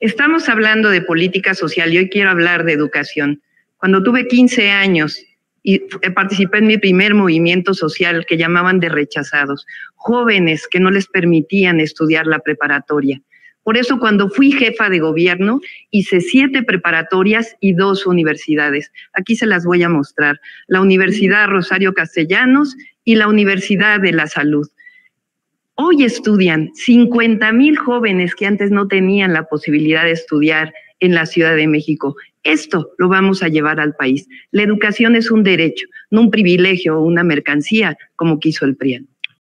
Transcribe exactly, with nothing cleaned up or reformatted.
Estamos hablando de política social y hoy quiero hablar de educación. Cuando tuve quince años y participé en mi primer movimiento social que llamaban de rechazados, jóvenes que no les permitían estudiar la preparatoria. Por eso cuando fui jefa de gobierno hice siete preparatorias y dos universidades. Aquí se las voy a mostrar, la Universidad Rosario Castellanos y la Universidad de la Salud. Hoy estudian cincuenta mil jóvenes que antes no tenían la posibilidad de estudiar en la Ciudad de México. Esto lo vamos a llevar al país. La educación es un derecho, no un privilegio o una mercancía, como quiso el PRIAN.